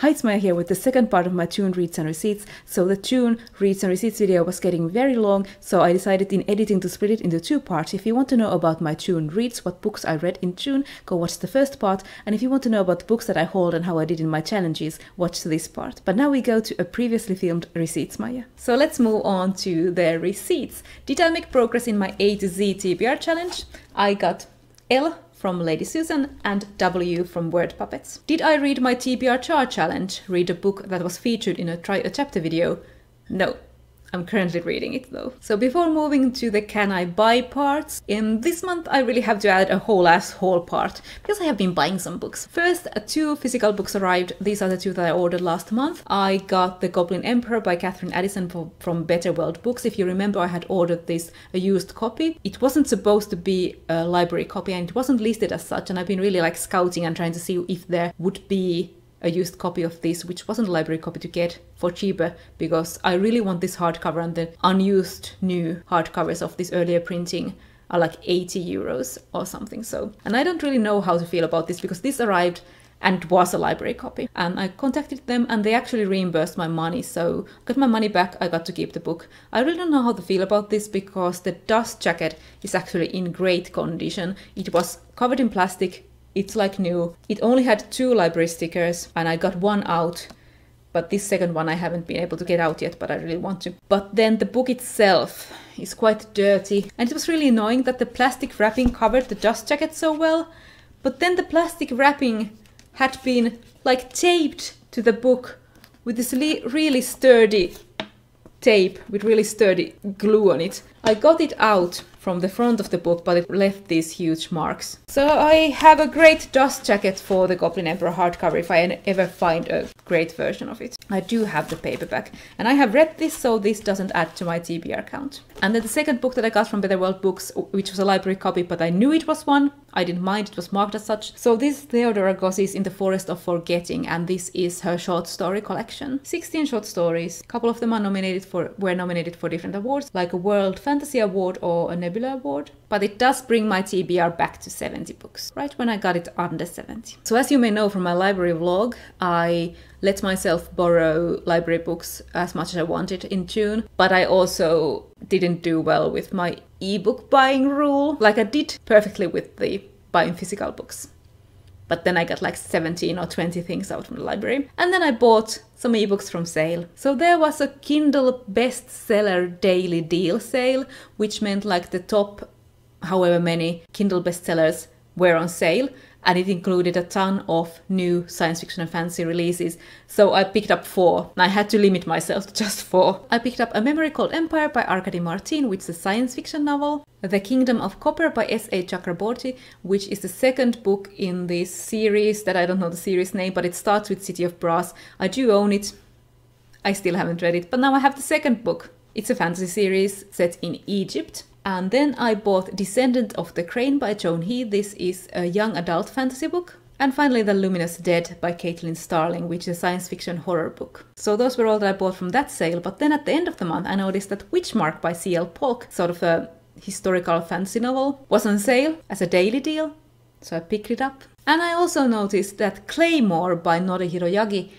Heitzmeyer here with the second part of my Tune Reads and Receipts. So the Tune Reads and Receipts video was getting very long, so I decided in editing to split it into two parts. If you want to know about my Tune Reads, what books I read in Tune, go watch the first part. And if you want to know about the books that I hauled and how I did in my challenges, watch this part. But now we go to a previously filmed Receiptsmeyer. So let's move on to the receipts. Did I make progress in my A to Z TBR challenge? I got L from Lady Susan and W from Word Puppets. Did I read my TBR Char challenge? Read a book that was featured in a Try a Chapter video? No. I'm currently reading it though. So before moving to the can I buy parts, in this month I really have to add a whole ass haul part because I have been buying some books. First, two physical books arrived. These are the two that I ordered last month. I got The Goblin Emperor by Katherine Addison from Better World Books. If you remember, I had ordered this a used copy. It wasn't supposed to be a library copy and it wasn't listed as such, and I've been really like scouting and trying to see if there would be a used copy of this, which wasn't a library copy, to get for cheaper, because I really want this hardcover, and the unused new hardcovers of this earlier printing are like 80 euros or something. So, and I don't really know how to feel about this because this arrived and was a library copy, and I contacted them and they actually reimbursed my money, so I got my money back. I got to keep the book. I really don't know how to feel about this because the dust jacket is actually in great condition. It was covered in plastic. It's like new. It only had two library stickers and I got one out, but this second one I haven't been able to get out yet, but I really want to. But then the book itself is quite dirty, and it was really annoying that the plastic wrapping covered the dust jacket so well, but then the plastic wrapping had been like taped to the book with this really sturdy tape with really sturdy glue on it. I got it out from the front of the book, but it left these huge marks. So I have a great dust jacket for the Goblin Emperor hardcover if I ever find a great version of it. I do have the paperback, and I have read this, so this doesn't add to my TBR count. And then the second book that I got from Better World Books, which was a library copy, but I knew it was one. I didn't mind, it was marked as such. So this Theodora Goss is In the Forest of Forgetting, and this is her short story collection. 16 short stories. A couple of them are were nominated for different awards, like a World Fantasy Award or a Nebula Award. But it does bring my TBR back to 70 books, right when I got it under 70. So as you may know from my library vlog, I let myself borrow library books as much as I wanted in June, but I also didn't do well with my ebook buying rule. Like I did perfectly with the buying physical books, but then I got like 17 or 20 things out from the library. And then I bought some ebooks from sale. So there was a Kindle bestseller daily deal sale, which meant like the top however many Kindle bestsellers were on sale, and it included a ton of new science fiction and fantasy releases. So I picked up 4, and I had to limit myself to just 4. I picked up A Memory Called Empire by Arkady Martine, which is a science fiction novel. The Kingdom of Copper by S.A. Chakraborty, which is the second book in this series that I don't know the series name, but it starts with City of Brass. I do own it. I still haven't read it, but now I have the second book. It's a fantasy series set in Egypt. And then I bought Descendant of the Crane by Joan He. This is a young adult fantasy book. And finally, The Luminous Dead by Caitlin Starling, which is a science fiction horror book. So those were all that I bought from that sale. But then at the end of the month, I noticed that Witchmark by C. L. Polk, sort of a historical fantasy novel, was on sale as a daily deal. So I picked it up. And I also noticed that Claymore by Norihiro Yagi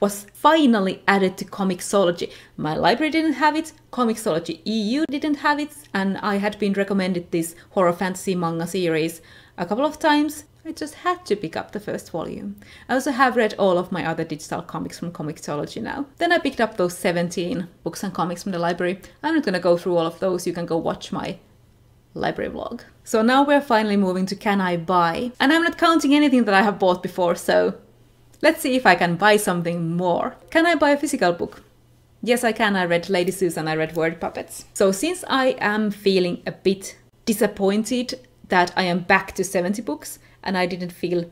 was finally added to Comixology. My library didn't have it, Comixology EU didn't have it, and I had been recommended this horror fantasy manga series a couple of times. I just had to pick up the first volume. I also have read all of my other digital comics from Comixology now. Then I picked up those 17 books and comics from the library. I'm not gonna go through all of those, you can go watch my library vlog. So now we're finally moving to can I buy? And I'm not counting anything that I have bought before, so let's see if I can buy something more. Can I buy a physical book? Yes, I can. I read Lady Susan, I read Word Puppets. So since I am feeling a bit disappointed that I am back to 70 books, and I didn't feel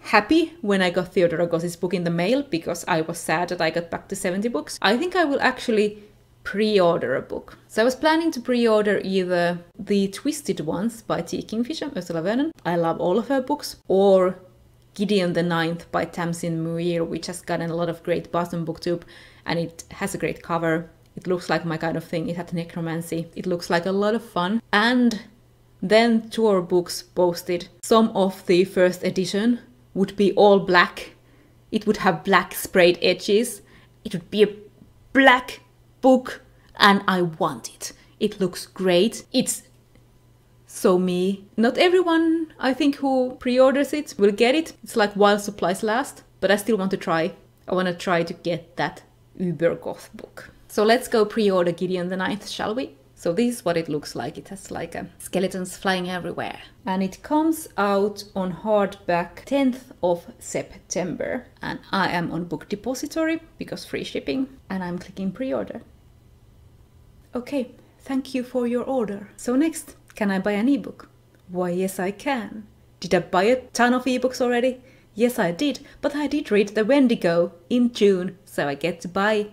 happy when I got Theodora Goss's book in the mail because I was sad that I got back to 70 books, I think I will actually pre-order a book. So I was planning to pre-order either The Twisted Ones by T. Kingfisher, Ursula Vernon. I love all of her books. Or Gideon the Ninth by Tamsin Muir, which has gotten a lot of great buzz on BookTube, and it has a great cover. It looks like my kind of thing. It had necromancy. It looks like a lot of fun. And then Tor Books posted some of the first edition would be all black. It would have black sprayed edges. It would be a black book, and I want it. It looks great. It's so me. Not everyone, I think, who pre-orders it will get it. It's like while supplies last, but I still want to try. I want to try to get that uber goth book. So let's go pre-order Gideon the Ninth, shall we? So this is what it looks like. It has like skeletons flying everywhere. And it comes out on hardback 10th of September. And I am on Book Depository because free shipping. And I'm clicking pre-order. Okay, thank you for your order. So next, can I buy an ebook? Why, yes, I can. Did I buy a ton of ebooks already? Yes, I did. But I did read The Wendigo in June, so I get to buy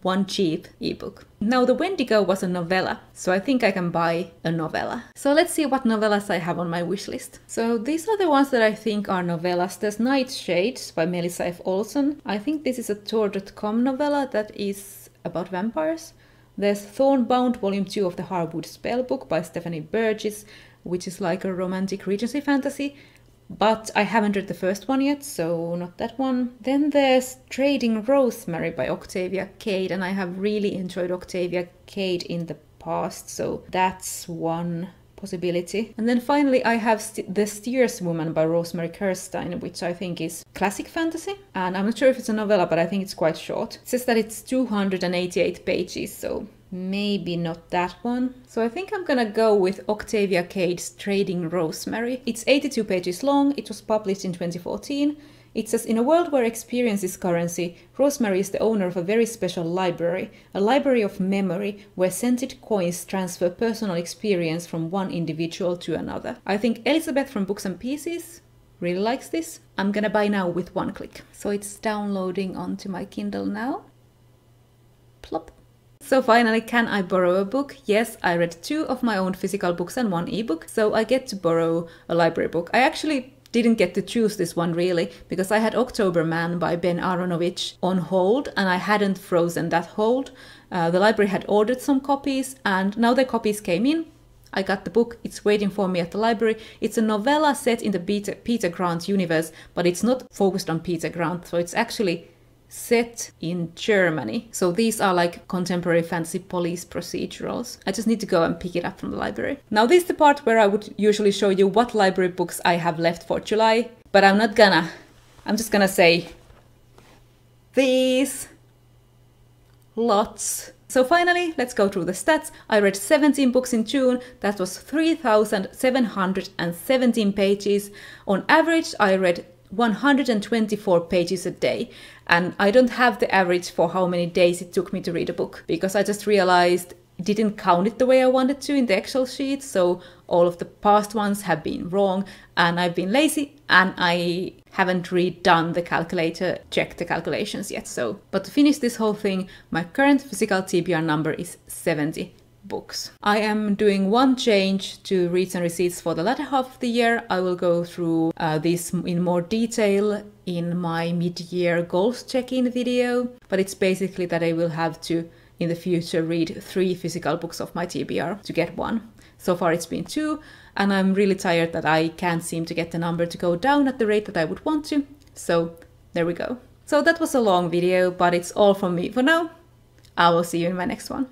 one cheap ebook. Now the Wendigo was a novella, so I think I can buy a novella. So let's see what novellas I have on my wish list. So these are the ones that I think are novellas. There's Nightshades by Melissa F. Olson. I think this is a Tor.com novella that is about vampires. There's Thornbound Volume 2 of the Harwood Spellbook by Stephanie Burgess, which is like a romantic Regency fantasy. But I haven't read the first one yet, so not that one. Then there's Trading Rosemary by Octavia Cade, and I have really enjoyed Octavia Cade in the past, so that's one possibility. And then finally I have The Steerswoman by Rosemary Kirstein, which I think is classic fantasy. And I'm not sure if it's a novella, but I think it's quite short. It says that it's 288 pages, so maybe not that one. So I think I'm gonna go with Octavia Cade's Trading Rosemary. It's 82 pages long. It was published in 2014. It says, in a world where experience is currency, Rosemary is the owner of a very special library, a library of memory where scented coins transfer personal experience from one individual to another. I think Elizabeth from Books and Pieces really likes this. I'm gonna buy now with one click. So it's downloading onto my Kindle now. Plop. So finally, can I borrow a book? Yes, I read two of my own physical books and one ebook, so I get to borrow a library book. I actually didn't get to choose this one really, because I had October Man by Ben Aronovich on hold, and I hadn't frozen that hold. The library had ordered some copies, and now the copies came in. I got the book, it's waiting for me at the library. It's a novella set in the Peter Grant universe, but it's not focused on Peter Grant, so it's actually set in Germany. So these are like contemporary fantasy police procedurals. I just need to go and pick it up from the library. Now this is the part where I would usually show you what library books I have left for July, but I'm not gonna. I'm just gonna say these lots. So finally, let's go through the stats. I read 17 books in June. That was 3,717 pages. On average, I read 124 pages a day, and I don't have the average for how many days it took me to read a book, because I just realized it didn't count it the way I wanted to in the Excel sheet, so all of the past ones have been wrong, and I've been lazy, and I haven't redone the calculator, checked the calculations yet, so. But to finish this whole thing, my current physical TBR number is 70 books. I am doing one change to reads and receipts for the latter half of the year. I will go through this in more detail in my mid-year goals check-in video, but it's basically that I will have to, in the future, read 3 physical books of my TBR to get one. So far it's been 2, and I'm really tired that I can't seem to get the number to go down at the rate that I would want to, so there we go. So that was a long video, but it's all from me for now. I will see you in my next one.